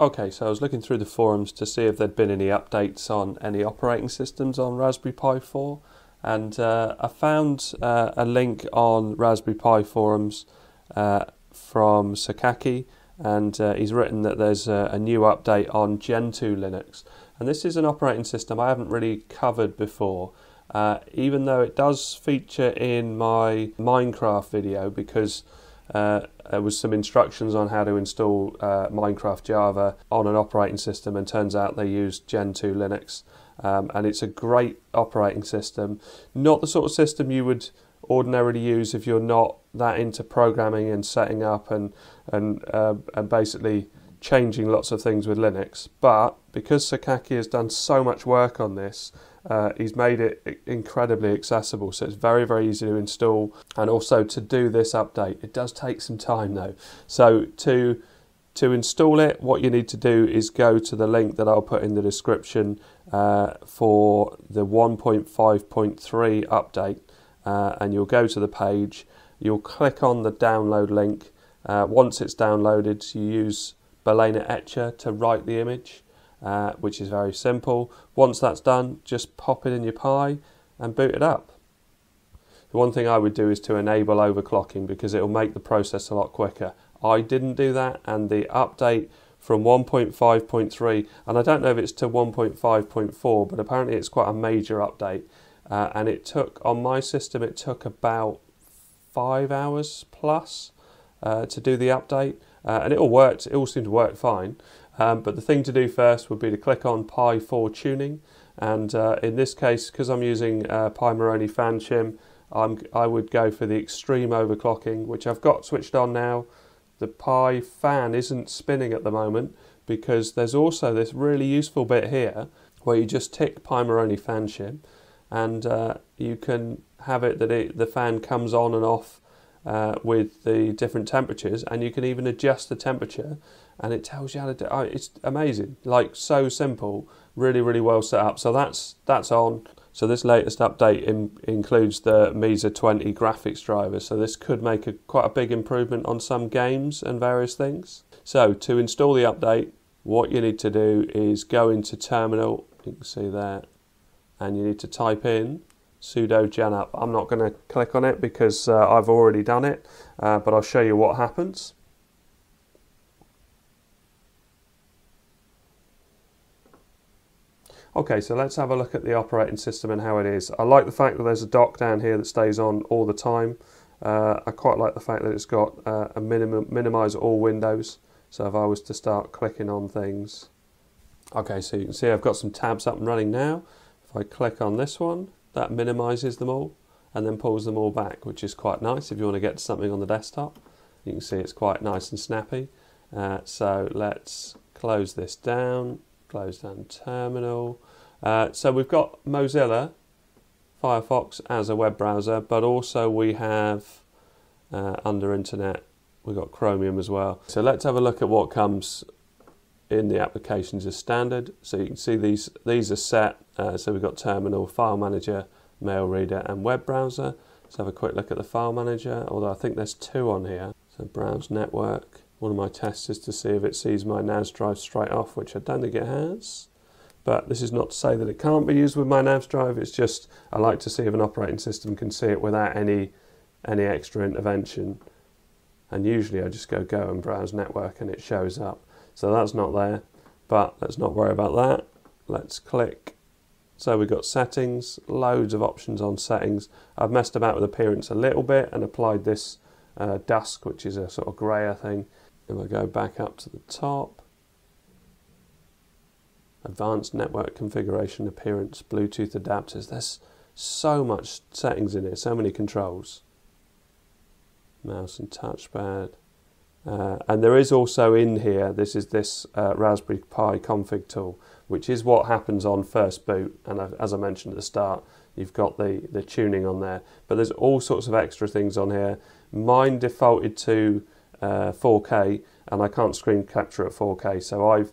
Okay, so I was looking through the forums to see if there'd been any updates on any operating systems on Raspberry Pi 4, and I found a link on Raspberry Pi forums from Sakaki, and he's written that there's a new update on Gentoo Linux, and this is an operating system I haven't really covered before, even though it does feature in my Minecraft video, because there was some instructions on how to install Minecraft Java on an operating system, and turns out they use Gentoo Linux, and it's a great operating system. Not the sort of system you would ordinarily use if you're not that into programming and setting up and basically changing lots of things with Linux, but because Sakaki has done so much work on this, he's made it incredibly accessible, so it's very, very easy to install. And also to do this update, it does take some time though, so to install it, what you need to do is go to the link that I'll put in the description for the 1.5.3 update, and you'll go to the page, you'll click on the download link. Once it's downloaded, you use Balena Etcher to write the image, which is very simple. Once that's done, just pop it in your Pi and boot it up. The one thing I would do is to enable overclocking, because it will make the process a lot quicker. I didn't do that, and the update from 1.5.3, and I don't know if it's to 1.5.4, but apparently it's quite a major update, and it took, on my system, it took about 5 hours plus to do the update. And it all worked, it all seemed to work fine, but the thing to do first would be to click on Pi 4 tuning, and in this case, because I'm using Pimoroni fan shim, I would go for the extreme overclocking, which I've got switched on now. The Pi fan isn't spinning at the moment, because there's also this really useful bit here where you just tick Pimoroni fan shim, and you can have it that the fan comes on and off with the different temperatures, and you can even adjust the temperature, and it tells you how to do it. It's amazing, like, so simple, really, really well set up. So that's on. So this latest update includes the Mesa 20 graphics driver, so this could make quite a big improvement on some games and various things. So to install the update, what you need to do is go into terminal, you can see there, and you need to type in sudo genup. I'm not going to click on it because I've already done it, but I'll show you what happens. Okay, so let's have a look at the operating system and how it is. I like the fact that there's a dock down here that stays on all the time. I quite like the fact that it's got a minimize all windows, so if I was to start clicking on things. Okay, so you can see I've got some tabs up and running now. If I click on this one, that minimises them all and then pulls them all back, which is quite nice if you want to get to something on the desktop. You can see it's quite nice and snappy. So let's close this down, close down terminal. So we've got Mozilla Firefox as a web browser, but also we have under internet, we've got Chromium as well. So let's have a look at what comes in the applications as standard. So you can see these are set, so we've got terminal, file manager, mail reader and web browser. Let's have a quick look at the file manager, although I think there's two on here. So browse network, one of my tests is to see if it sees my NAS drive straight off, which I don't think it has, but this is not to say that it can't be used with my NAS drive, it's just I like to see if an operating system can see it without any extra intervention, and usually I just go and browse network and it shows up. So that's not there, but let's not worry about that. Let's click. So we've got settings, loads of options on settings. I've messed about with appearance a little bit and applied this dusk, which is a sort of grayer thing. If I go back up to the top, advanced network configuration, appearance, Bluetooth adapters. There's so much settings in here, so many controls. Mouse and touchpad. And there is also in here, this Raspberry Pi config tool, which is what happens on first boot, and as I mentioned at the start, you've got the tuning on there, but there's all sorts of extra things on here. Mine defaulted to 4K, and I can't screen capture at 4K, so I've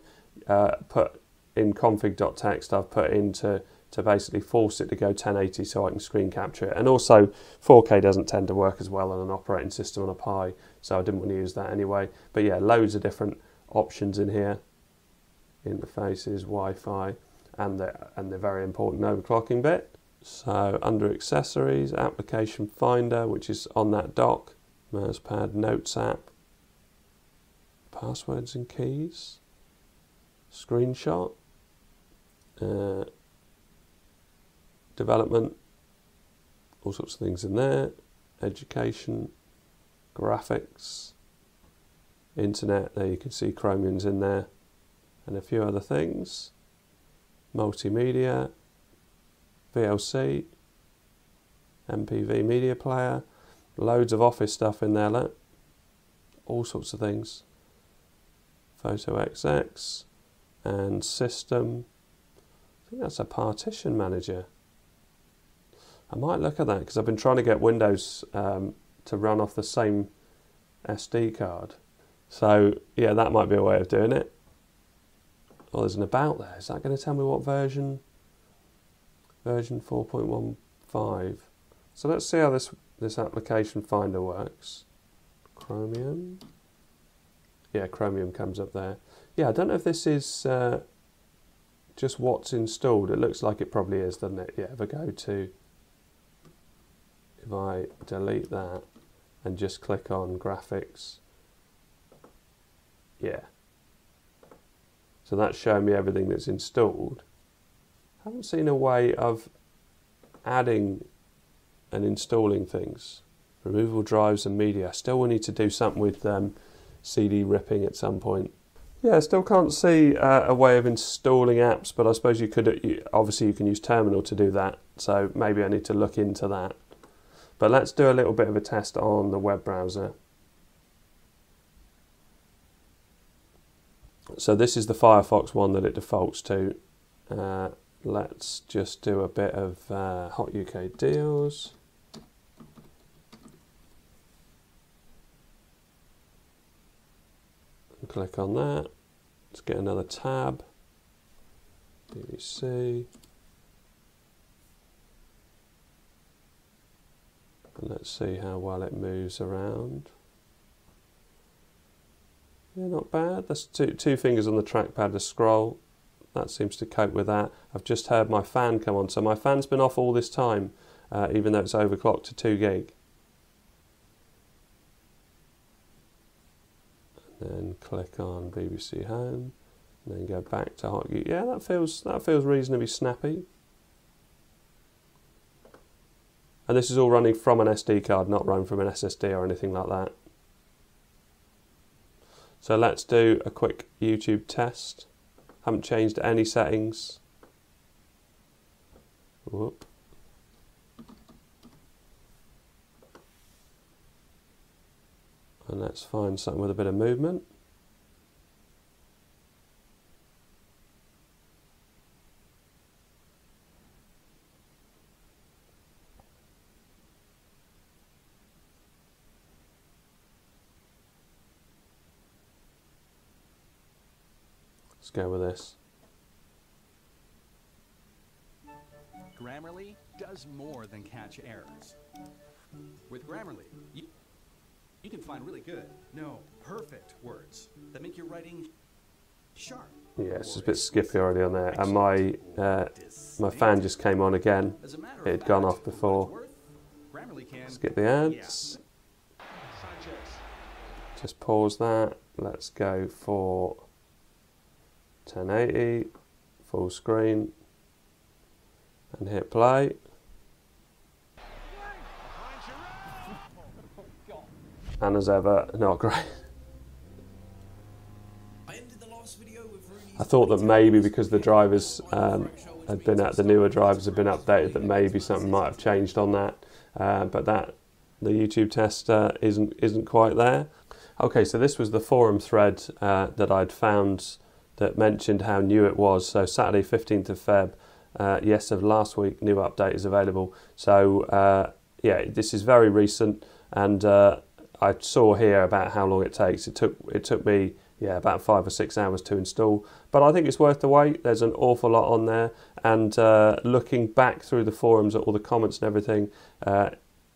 put in config.txt, I've put into to basically force it to go 1080 so I can screen capture it. And also 4K doesn't tend to work as well on an operating system on a Pi, so I didn't want to use that anyway. But yeah, loads of different options in here. interfaces, Wi-Fi, and the very important overclocking bit. So under accessories, application finder, which is on that dock, mousepad, notes app, passwords and keys, screenshot, development, all sorts of things in there, education, graphics, internet, there you can see Chromium's in there, and a few other things, multimedia, VLC, MPV media player, loads of Office stuff in there, look, all sorts of things, Photo XX, and system, I think that's a partition manager. I might look at that because I've been trying to get Windows to run off the same SD card. So yeah, that might be a way of doing it. Oh, there's an about there. Is that going to tell me what version? Version 4.15. So let's see how this application finder works. Chromium. Yeah, Chromium comes up there. Yeah, I don't know if this is just what's installed. It looks like it probably is, doesn't it? Yeah, if I go to... If I delete that and just click on graphics, yeah. So that's showing me everything that's installed. I haven't seen a way of adding and installing things. Removable drives and media. I still will need to do something with CD ripping at some point. Yeah, I still can't see a way of installing apps, but I suppose you could, obviously you can use Terminal to do that. So maybe I need to look into that. But let's do a little bit of a test on the web browser. So this is the Firefox one that it defaults to. Let's just do a bit of Hot UK Deals. And click on that. Let's get another tab. BBC. Let's see how well it moves around. Yeah, not bad. That's two fingers on the trackpad to scroll. That seems to cope with that. I've just heard my fan come on. So my fan's been off all this time, even though it's overclocked to 2 gig. And then click on BBC Home, and then go back to Hot. Yeah, that feels reasonably snappy. And this is all running from an SD card, not run from an SSD or anything like that. So let's do a quick YouTube test. Haven't changed any settings. Whoop. And let's find something with a bit of movement. Let's go with this. Grammarly does more than catch errors. With Grammarly, you can find really good, no, perfect words that make your writing sharp. Yeah, it's just a bit skippy already on there, and my fan just came on again. It had gone off before. Skip the ads. Just pause that. Let's go for 1080, full screen, and hit play. And as ever, not great. I thought that maybe because the drivers the newer drivers had been updated, that maybe something might have changed on that. But the YouTube test isn't quite there. Okay, so this was the forum thread that I'd found that mentioned how new it was. So Saturday 15th of Feb, yes, of last week, new update is available. So yeah, this is very recent, and I saw here about how long it takes. It took me, yeah, about 5 or 6 hours to install, but I think it's worth the wait. There's an awful lot on there, and looking back through the forums at all the comments and everything,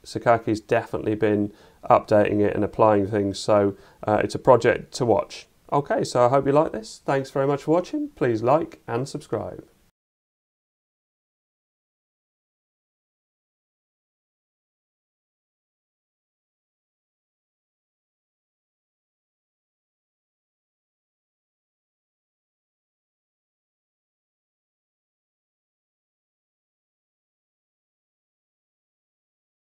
Sakaki's definitely been updating it and applying things, so it's a project to watch. Okay, so I hope you like this. Thanks very much for watching. Please like and subscribe.